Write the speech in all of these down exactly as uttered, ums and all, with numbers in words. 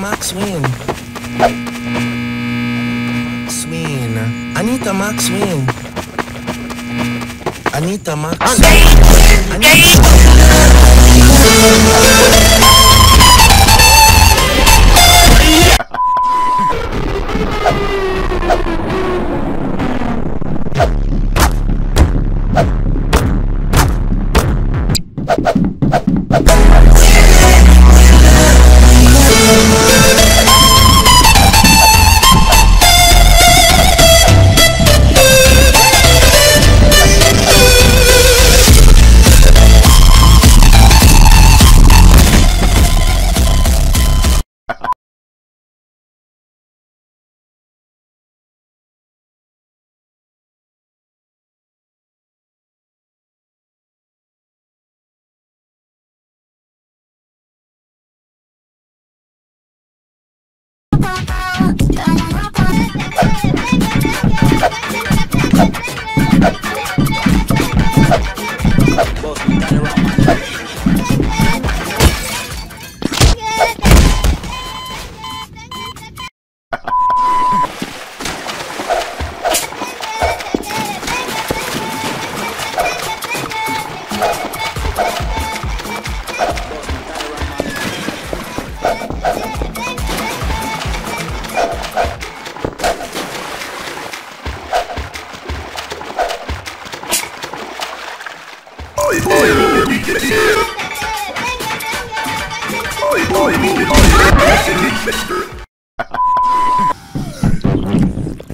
Max Win. Max Win. Anita Max Win. Anita Max Win. Anita.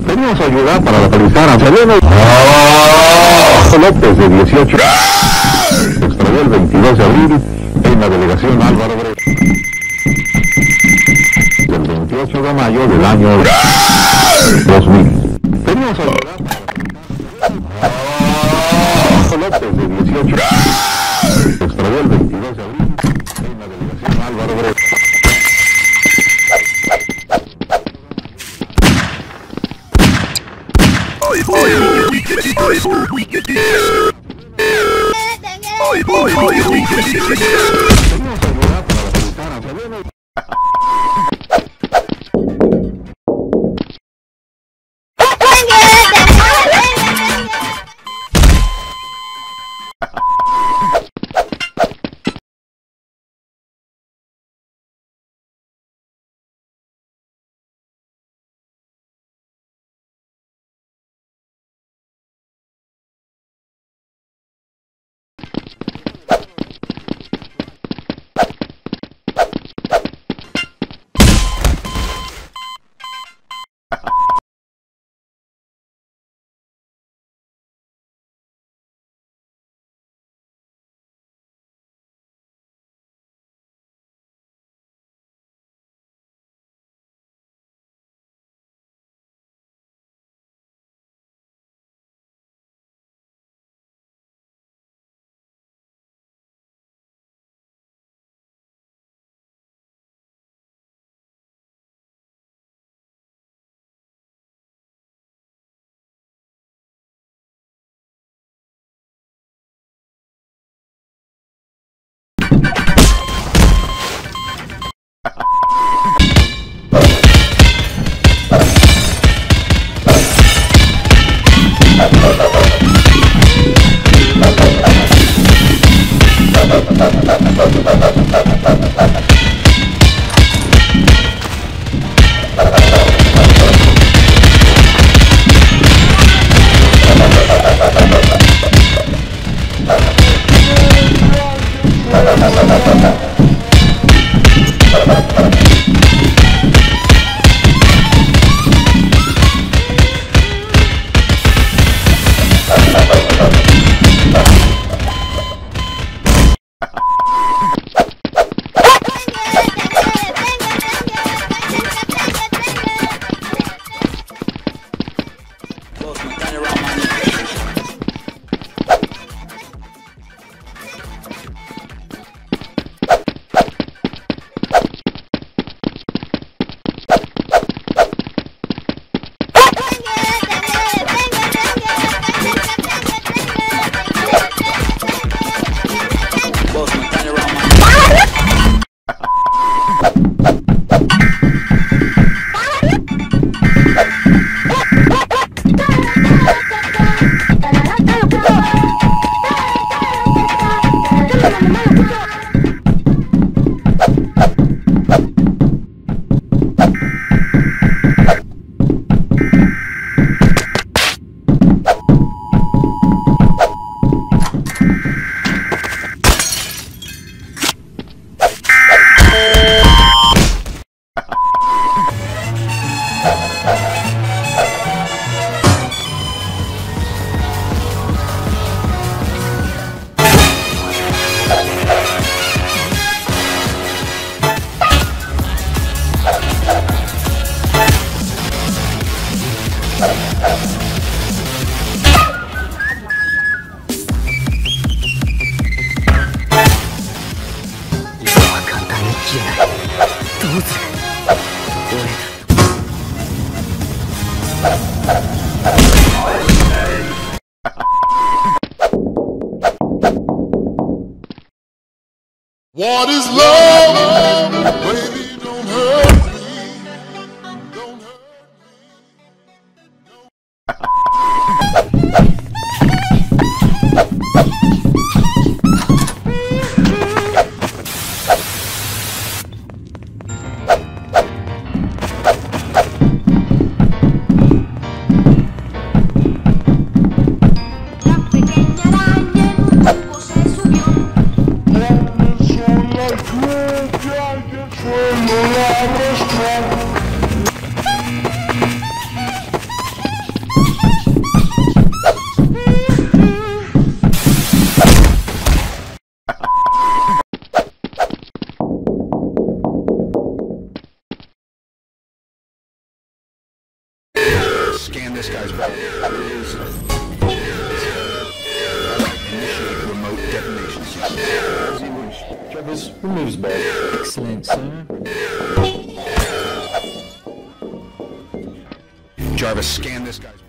Pedimos ayuda para localizar a Fabiano López, de dieciocho, se extravió el veintidós de abril en la delegación Álvaro Obregón. El veintiocho de mayo del año dos mil. Pedimos ayuda para Fabiano López, de dieciocho, se extravió el veintidós de abril. What is love? Baby, don't hurt me. Don't hurt me. No. Scan this guy's body. Initiate remote detonation system. Travis, remove his body. Excellent, sir. Jarvis, scan this guy's body.